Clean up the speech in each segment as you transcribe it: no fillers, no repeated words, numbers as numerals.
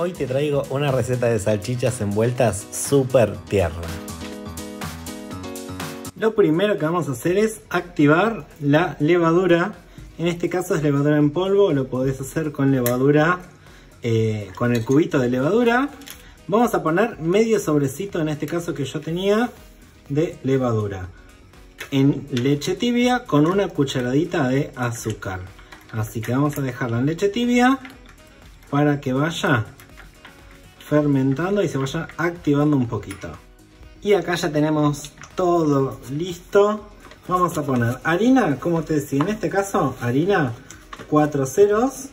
Hoy te traigo una receta de salchichas envueltas súper tierna. Lo primero que vamos a hacer es activar la levadura. En este caso es levadura en polvo, lo podés hacer con levadura, con el cubito de levadura. Vamos a poner medio sobrecito, en este caso que yo tenía, de levadura. En leche tibia con una cucharadita de azúcar. Así que vamos a dejarla en leche tibia para que vaya fermentando y se vaya activando un poquito. Y acá ya tenemos todo listo. Vamos a poner harina, como te decía, en este caso harina 4 ceros.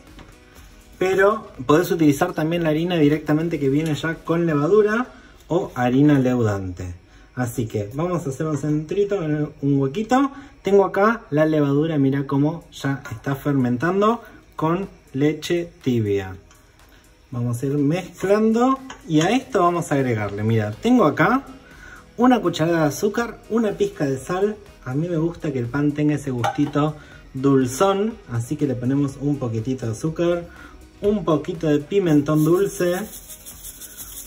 Pero podés utilizar también la harina directamente que viene ya con levadura o harina leudante. Así que vamos a hacer un centrito, un huequito. Tengo acá la levadura, mirá cómo ya está fermentando con leche tibia. Vamos a ir mezclando y a esto vamos a agregarle, mirá, tengo acá una cucharada de azúcar, una pizca de sal. A mí me gusta que el pan tenga ese gustito dulzón, así que le ponemos un poquitito de azúcar, un poquito de pimentón dulce,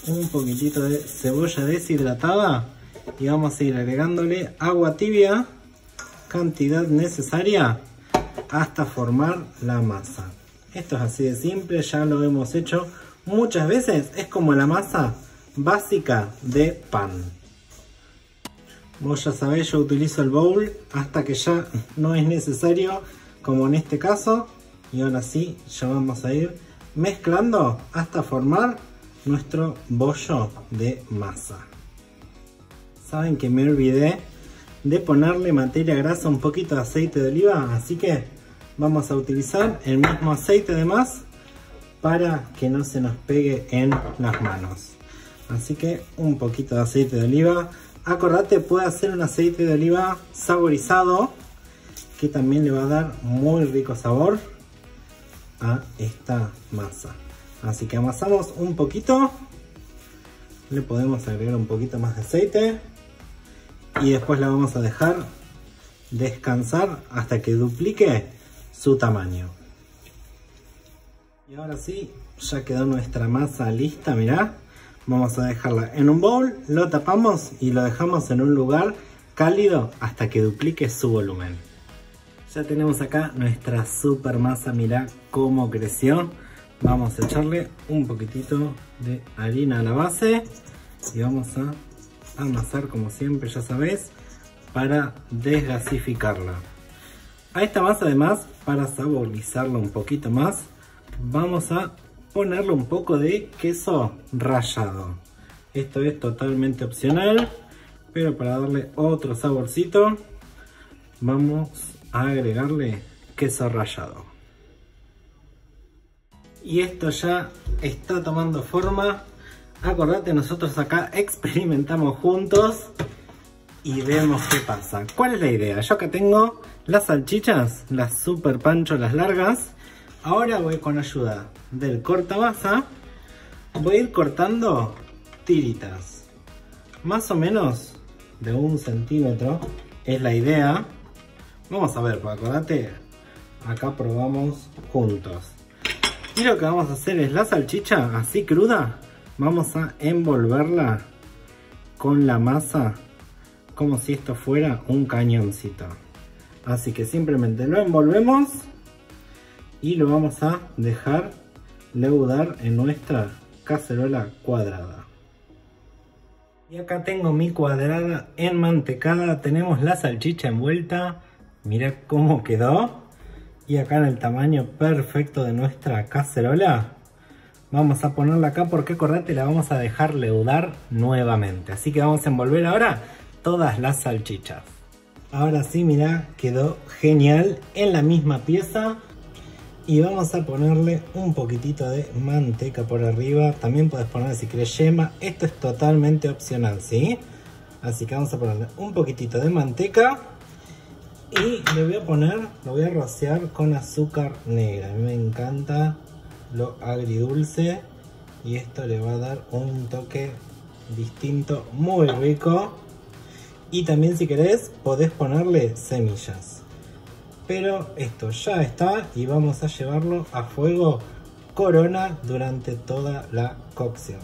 un poquitito de cebolla deshidratada. Y vamos a ir agregándole agua tibia, cantidad necesaria, hasta formar la masa. Esto es así de simple, ya lo hemos hecho muchas veces. Es como la masa básica de pan. Vos ya sabés, yo utilizo el bowl hasta que ya no es necesario, como en este caso. Y ahora sí, ya vamos a ir mezclando hasta formar nuestro bollo de masa. Saben que me olvidé de ponerle materia grasa, un poquito de aceite de oliva, así que vamos a utilizar el mismo aceite de más para que no se nos pegue en las manos. Así que un poquito de aceite de oliva. Acordate, puede hacer un aceite de oliva saborizado que también le va a dar muy rico sabor a esta masa. Así que amasamos un poquito, le podemos agregar un poquito más de aceite. Y después la vamos a dejar descansar hasta que duplique su tamaño. Y ahora sí, ya quedó nuestra masa lista, mirá. Vamos a dejarla en un bowl, lo tapamos y lo dejamos en un lugar cálido hasta que duplique su volumen. Ya tenemos acá nuestra super masa, mirá cómo creció. Vamos a echarle un poquitito de harina a la base y vamos a amasar como siempre, ya sabés, para desgasificarla. A esta masa, además, para saborizarla un poquito más, vamos a ponerle un poco de queso rallado. Esto es totalmente opcional, pero para darle otro saborcito vamos a agregarle queso rallado. Y esto ya está tomando forma. Acordate, nosotros acá experimentamos juntos y vemos qué pasa. ¿Cuál es la idea? Yo acá tengo las salchichas, las super pancho, las largas. Ahora voy, con ayuda del cortamasa, voy a ir cortando tiritas. Más o menos de 1 centímetro es la idea. Vamos a ver, acordate, acá probamos juntos. Y lo que vamos a hacer es la salchicha así cruda. Vamos a envolverla con la masa como si esto fuera un cañoncito. Así que simplemente lo envolvemos y lo vamos a dejar leudar en nuestra cacerola cuadrada. Y acá tengo mi cuadrada enmantecada. Tenemos la salchicha envuelta. Mirá cómo quedó. Y acá en el tamaño perfecto de nuestra cacerola. Vamos a ponerla acá porque, acordate, la vamos a dejar leudar nuevamente. Así que vamos a envolver ahora todas las salchichas. Ahora sí, mirá, quedó genial en la misma pieza. Y vamos a ponerle un poquitito de manteca por arriba. También podés poner, si querés, yema. Esto es totalmente opcional, ¿sí? Así que vamos a ponerle un poquitito de manteca. Y le voy a poner, lo voy a rociar con azúcar negra. A mí me encanta lo agridulce y esto le va a dar un toque distinto muy rico. Y también, si querés, podés ponerle semillas, pero esto ya está y vamos a llevarlo a fuego corona durante toda la cocción.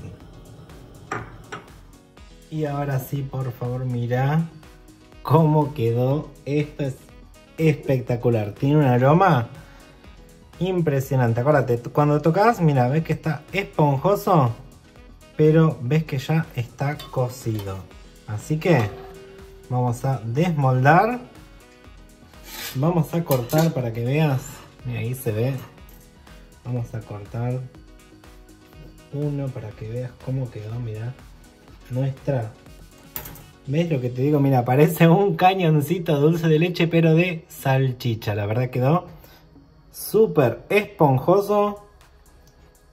Y ahora sí, por favor, mirá cómo quedó. Esto es espectacular. Tiene un aroma impresionante. Acuérdate, cuando tocas, mira, ves que está esponjoso, pero ves que ya está cocido. Así que vamos a desmoldar. Vamos a cortar para que veas. Mira, ahí se ve. Vamos a cortar uno para que veas cómo quedó. Mira, nuestra. ¿Ves lo que te digo? Mira, parece un cañoncito dulce de leche, pero de salchicha. La verdad quedó súper esponjoso.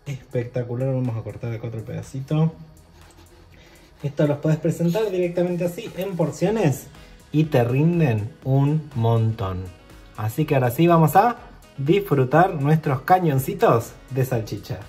Espectacular. Vamos a cortar acá otro pedacito. Esto los puedes presentar directamente así, en porciones, y te rinden un montón. Así que ahora sí vamos a disfrutar nuestros cañoncitos de salchicha.